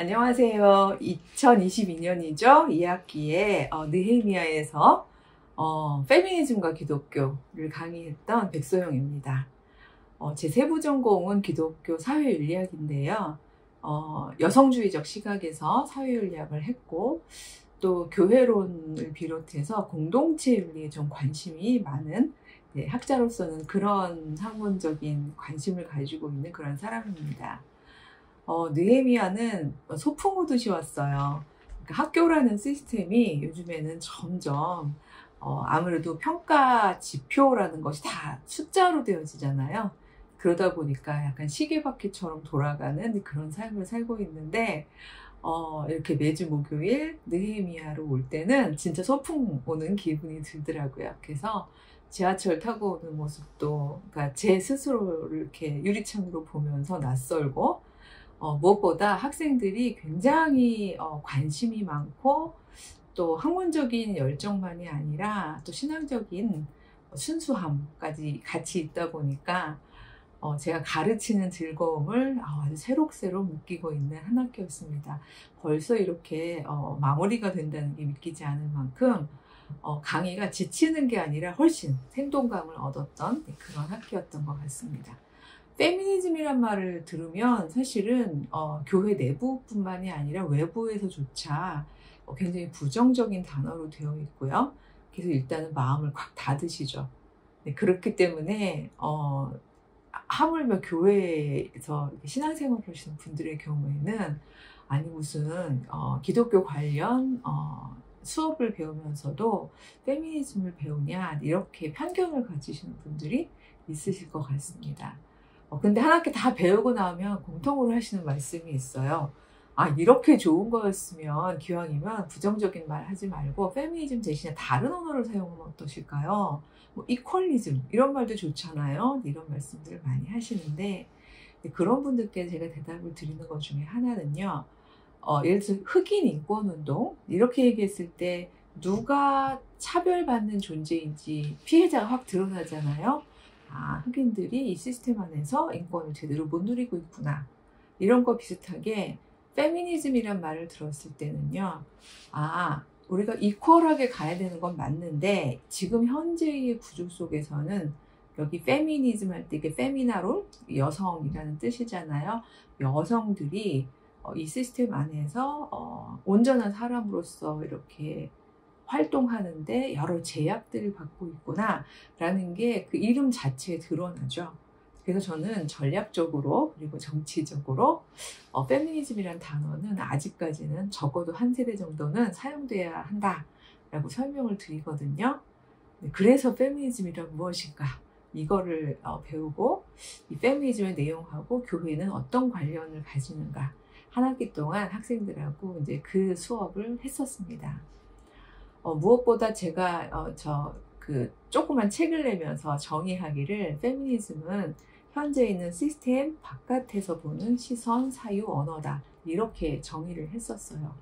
안녕하세요. 2022년이죠. 2학기에 느헤미야에서 페미니즘과 기독교를 강의했던 백소영입니다. 제 세부 전공은 기독교 사회윤리학인데요. 여성주의적 시각에서 사회윤리학을 했고 또 교회론을 비롯해서 공동체 윤리에 좀 관심이 많은 학자로서는 그런 학문적인 관심을 가지고 있는 그런 사람입니다. 느헤미야는 소풍 오듯이 왔어요. 그러니까 학교라는 시스템이 요즘에는 점점 아무래도 평가 지표라는 것이 다 숫자로 되어지잖아요. 그러다 보니까 약간 시계바퀴처럼 돌아가는 그런 삶을 살고 있는데 이렇게 매주 목요일 느헤미야로 올 때는 진짜 소풍 오는 기분이 들더라고요. 그래서 지하철 타고 오는 모습도 그러니까 제 스스로를 이렇게 유리창으로 보면서 낯설고 무엇보다 학생들이 굉장히 관심이 많고 또 학문적인 열정만이 아니라 또 신앙적인 순수함까지 같이 있다 보니까 제가 가르치는 즐거움을 아주 새록새록 느끼고 있는 한 학기였습니다. 벌써 이렇게 마무리가 된다는 게 믿기지 않을 만큼 강의가 지치는 게 아니라 훨씬 생동감을 얻었던 그런 학기였던 것 같습니다. 페미니즘이란 말을 들으면 사실은 교회 내부뿐만이 아니라 외부에서조차 굉장히 부정적인 단어로 되어 있고요. 그래서 일단은 마음을 꽉 닫으시죠. 네, 그렇기 때문에 하물며 교회에서 신앙생활을 하시는 분들의 경우에는 아니 무슨 기독교 관련 수업을 배우면서도 페미니즘을 배우냐 이렇게 편견을 가지시는 분들이 있으실 것 같습니다. 근데 한 학기 다 배우고 나면 공통으로 하시는 말씀이 있어요. 아, 이렇게 좋은 거였으면 기왕이면 부정적인 말 하지 말고 페미니즘 대신에 다른 언어를 사용하면 어떠실까요? 뭐 이퀄리즘 이런 말도 좋잖아요. 이런 말씀들을 많이 하시는데 그런 분들께 제가 대답을 드리는 것 중에 하나는요. 예를 들어 흑인 인권운동 이렇게 얘기했을 때 누가 차별받는 존재인지 피해자가 확 드러나잖아요. 아, 흑인들이 이 시스템 안에서 인권을 제대로 못 누리고 있구나. 이런 거 비슷하게 페미니즘이란 말을 들었을 때는요. 아, 우리가 이퀄하게 가야 되는 건 맞는데 지금 현재의 구조 속에서는 여기 페미니즘 할 때 이게 페미나로 여성이라는 뜻이잖아요. 여성들이 이 시스템 안에서 온전한 사람으로서 이렇게 활동하는데 여러 제약들을 받고 있구나 라는 게 그 이름 자체에 드러나죠. 그래서 저는 전략적으로 그리고 정치적으로 페미니즘이란 단어는 아직까지는 적어도 한 세대 정도는 사용돼야 한다 라고 설명을 드리거든요. 그래서 페미니즘이란 무엇인가 이거를 배우고 이 페미니즘의 내용하고 교회는 어떤 관련을 가지는가 한 학기 동안 학생들하고 이제 그 수업을 했었습니다. 무엇보다 제가 그 조그만 책을 내면서 정의하기를 페미니즘은 현재 있는 시스템 바깥에서 보는 시선, 사유, 언어다 이렇게 정의를 했었어요.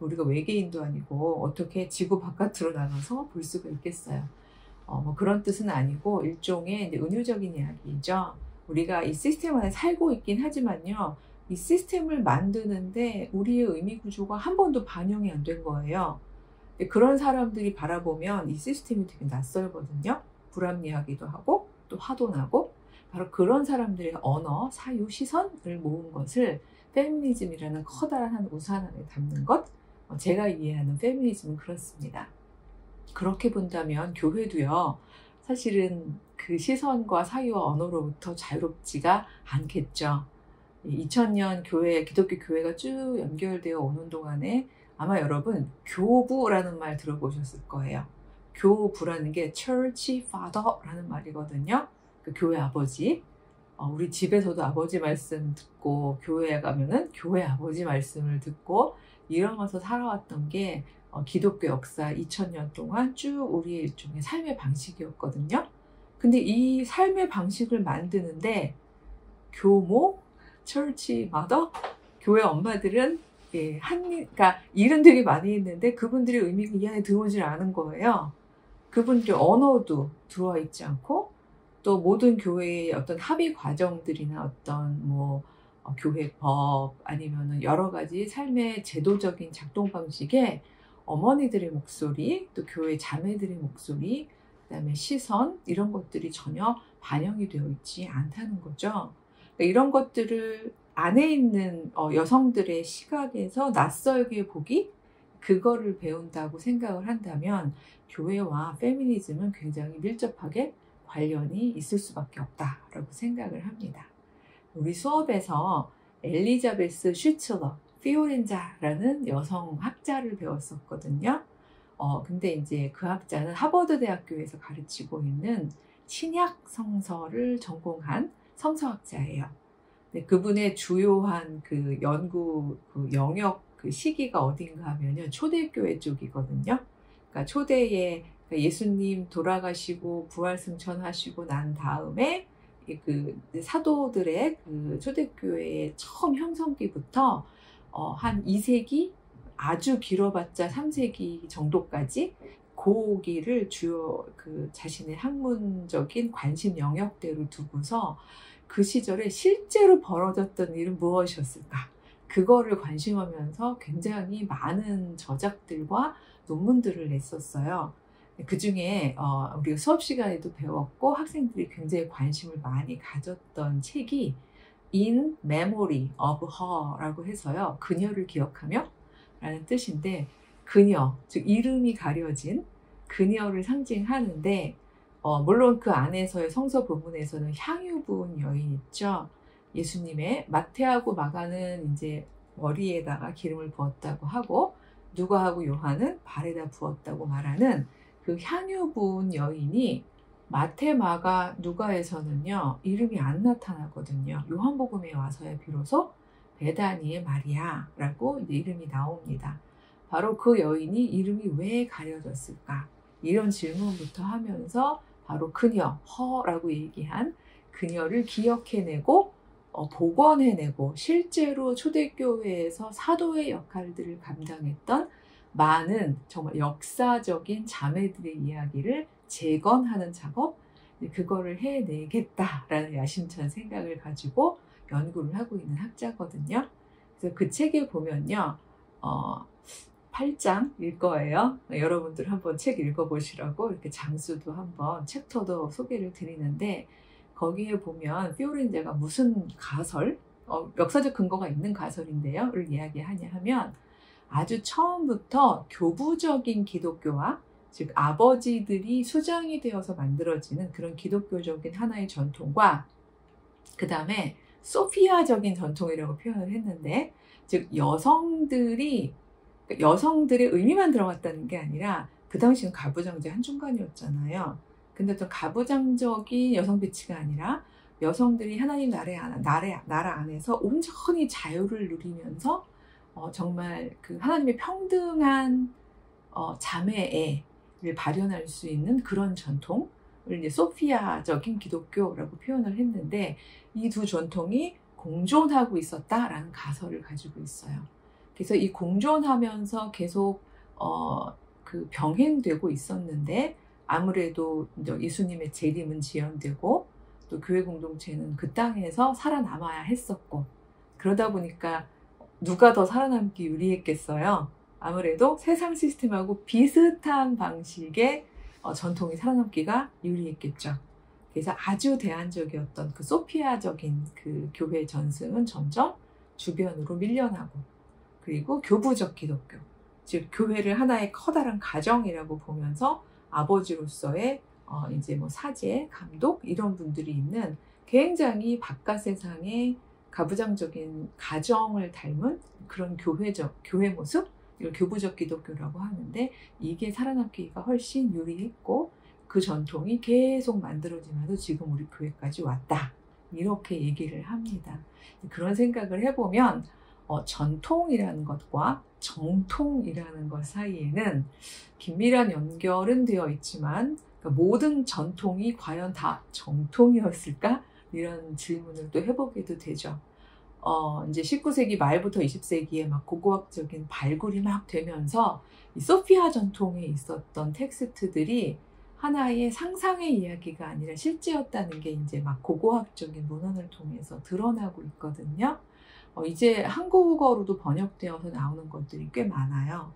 우리가 외계인도 아니고 어떻게 지구 바깥으로 나가서 볼 수가 있겠어요. 뭐 그런 뜻은 아니고 일종의 이제 은유적인 이야기죠. 우리가 이 시스템 안에 살고 있긴 하지만요. 이 시스템을 만드는데 우리의 의미 구조가 한 번도 반영이 안 된 거예요. 그런 사람들이 바라보면 이 시스템이 되게 낯설거든요. 불합리하기도 하고 또 화도 나고 바로 그런 사람들의 언어, 사유, 시선을 모은 것을 페미니즘이라는 커다란 한 우산 안에 담는 것 제가 이해하는 페미니즘은 그렇습니다. 그렇게 본다면 교회도요. 사실은 그 시선과 사유와 언어로부터 자유롭지가 않겠죠. 2000년 교회, 기독교 교회가 쭉 연결되어 오는 동안에 아마 여러분 교부라는 말 들어보셨을 거예요. 교부라는 게 Church Father라는 말이거든요. 그 교회 아버지. 우리 집에서도 아버지 말씀 듣고 교회에 가면은 교회 아버지 말씀을 듣고 이러면서 살아왔던 게 기독교 역사 2000년 동안 쭉 우리의 일종의 삶의 방식이었거든요. 근데 이 삶의 방식을 만드는데 교모, Church Mother, 교회 엄마들은 예, 그러니까 일은 되게 많이 있는데 그분들의 의미가 이 안에 들어오질 않은 거예요. 그분들의 언어도 들어와 있지 않고 또 모든 교회의 어떤 합의 과정들이나 어떤 뭐 교회 법 아니면은 여러 가지 삶의 제도적인 작동 방식에 어머니들의 목소리, 또 교회 자매들의 목소리, 그다음에 시선 이런 것들이 전혀 반영이 되어 있지 않다는 거죠. 그러니까 이런 것들을 안에 있는 여성들의 시각에서 낯설게 보기, 그거를 배운다고 생각을 한다면 교회와 페미니즘은 굉장히 밀접하게 관련이 있을 수밖에 없다라고 생각을 합니다. 우리 수업에서 엘리자베스 슈츠러, 피오렌자라는 여성 학자를 배웠었거든요. 근데 이제 그 학자는 하버드 대학교에서 가르치고 있는 신약 성서를 전공한 성서학자예요. 근데 그분의 주요한 그 연구 영역 그 시기가 어딘가 하면은 초대교회 쪽이거든요. 그러니까 초대에 예수님 돌아가시고 부활 승천하시고 난 다음에 그 사도들의 그 초대교회의 처음 형성기부터 한 2세기 아주 길어봤자 3세기 정도까지 고기를 주요 그 자신의 학문적인 관심 영역대로 두고서 그 시절에 실제로 벌어졌던 일은 무엇이었을까? 그거를 관심하면서 굉장히 많은 저작들과 논문들을 냈었어요. 그 중에 우리가 수업 시간에도 배웠고 학생들이 굉장히 관심을 많이 가졌던 책이 In Memory of Her 라고 해서요. 그녀를 기억하며 라는 뜻인데, 그녀, 즉 이름이 가려진 그녀를 상징하는데 물론 그 안에서의 성서 부분에서는 향유 부은 여인 있죠. 예수님의 마태하고 마가는 이제 머리에다가 기름을 부었다고 하고 누가하고 요한은 발에다 부었다고 말하는 그 향유 부은 여인이 마태, 마가, 누가에서는요 이름이 안 나타나거든요. 요한복음에 와서야 비로소 베다니의 마리아라고 이제 이름이 나옵니다. 바로 그 여인이 이름이 왜 가려졌을까? 이런 질문부터 하면서 바로 그녀, 허라고 얘기한 그녀를 기억해내고 복원해내고 실제로 초대교회에서 사도의 역할들을 감당했던 많은 정말 역사적인 자매들의 이야기를 재건하는 작업, 그거를 해내겠다라는 야심찬 생각을 가지고 연구를 하고 있는 학자거든요. 그래서 그 책에 보면요 8장일 거예요. 여러분들 한번 책 읽어보시라고 이렇게 장수도 한번 챕터도 소개를 드리는데, 거기에 보면 피오렌자가 무슨 가설, 역사적 근거가 있는 가설인데요, 를 이야기하냐 하면 아주 처음부터 교부적인 기독교와, 즉 아버지들이 수장이 되어서 만들어지는 그런 기독교적인 하나의 전통과 그 다음에 소피아적인 전통이라고 표현을 했는데, 즉 여성들의 의미만 들어갔다는 게 아니라 그 당시는 가부장제 한중간이었잖아요. 근데 또 가부장적인 여성 배치가 아니라 여성들이 하나님 나라 안에서 온전히 자유를 누리면서 정말 그 하나님의 평등한 자매애를 발현할 수 있는 그런 전통을 이제 소피아적인 기독교라고 표현을 했는데, 이 두 전통이 공존하고 있었다라는 가설을 가지고 있어요. 그래서 이 공존하면서 계속 그 병행되고 있었는데, 아무래도 예수님의 재림은 지연되고 또 교회 공동체는 그 땅에서 살아남아야 했었고, 그러다 보니까 누가 더 살아남기 유리했겠어요? 아무래도 세상 시스템하고 비슷한 방식의 전통이 살아남기가 유리했겠죠. 그래서 아주 대안적이었던 그 소피아적인 그 교회 전승은 점점 주변으로 밀려나고, 그리고 교부적 기독교, 즉 교회를 하나의 커다란 가정이라고 보면서 아버지로서의 이제 뭐 사제, 감독 이런 분들이 있는 굉장히 바깥 세상의 가부장적인 가정을 닮은 그런 교회 모습, 이걸 교부적 기독교라고 하는데, 이게 살아남기가 훨씬 유리했고 그 전통이 계속 만들어지면서 지금 우리 교회까지 왔다, 이렇게 얘기를 합니다. 그런 생각을 해보면 전통이라는 것과 정통이라는 것 사이에는 긴밀한 연결은 되어 있지만, 그러니까 모든 전통이 과연 다 정통이었을까? 이런 질문을 또 해보게도 되죠. 이제 19세기 말부터 20세기에 막 고고학적인 발굴이 막 되면서 이 소피아 전통에 있었던 텍스트들이 하나의 상상의 이야기가 아니라 실제였다는 게 이제 막 고고학적인 문헌을 통해서 드러나고 있거든요. 이제 한국어로도 번역되어서 나오는 것들이 꽤 많아요.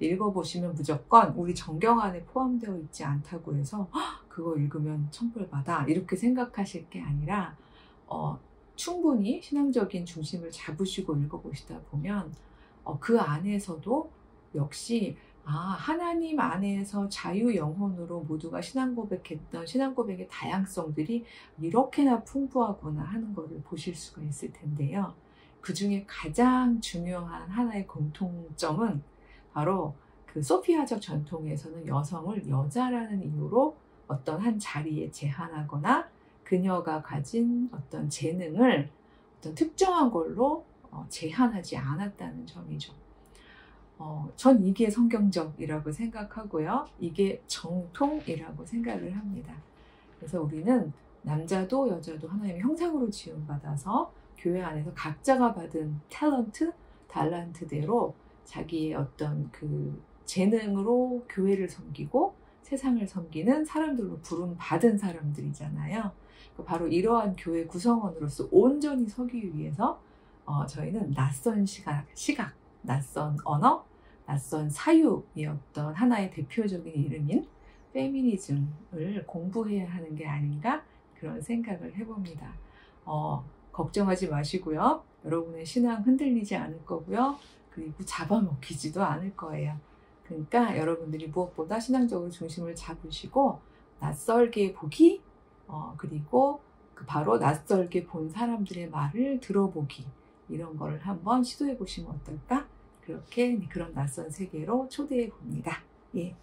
읽어보시면 무조건 우리 전경 안에 포함되어 있지 않다고 해서 그거 읽으면 천벌받아 이렇게 생각하실 게 아니라 충분히 신앙적인 중심을 잡으시고 읽어보시다 보면 그 안에서도 역시 하나님 안에서 자유 영혼으로 모두가 신앙 고백했던 신앙 고백의 다양성들이 이렇게나 풍부하구나 하는 것을 보실 수가 있을 텐데요. 그 중에 가장 중요한 하나의 공통점은 바로 그 소피아적 전통에서는 여성을 여자라는 이유로 어떤 한 자리에 제한하거나 그녀가 가진 어떤 재능을 어떤 특정한 걸로 제한하지 않았다는 점이죠. 전 이게 성경적이라고 생각하고요. 이게 정통이라고 생각을 합니다. 그래서 우리는 남자도 여자도 하나님의 형상으로 지음받아서 교회 안에서 각자가 받은 탤런트, 달란트대로 자기의 어떤 그 재능으로 교회를 섬기고 세상을 섬기는 사람들로 부름받은 사람들이잖아요. 바로 이러한 교회 구성원으로서 온전히 서기 위해서 저희는 낯선 시각, 낯선 언어, 낯선 사유이었던 하나의 대표적인 이름인 페미니즘을 공부해야 하는 게 아닌가 그런 생각을 해봅니다. 걱정하지 마시고요. 여러분의 신앙 흔들리지 않을 거고요. 그리고 잡아먹히지도 않을 거예요. 그러니까 여러분들이 무엇보다 신앙적으로 중심을 잡으시고 낯설게 보기, 그리고 바로 낯설게 본 사람들의 말을 들어보기 이런 거를 한번 시도해 보시면 어떨까? 그런 낯선 세계로 초대해 봅니다. 예.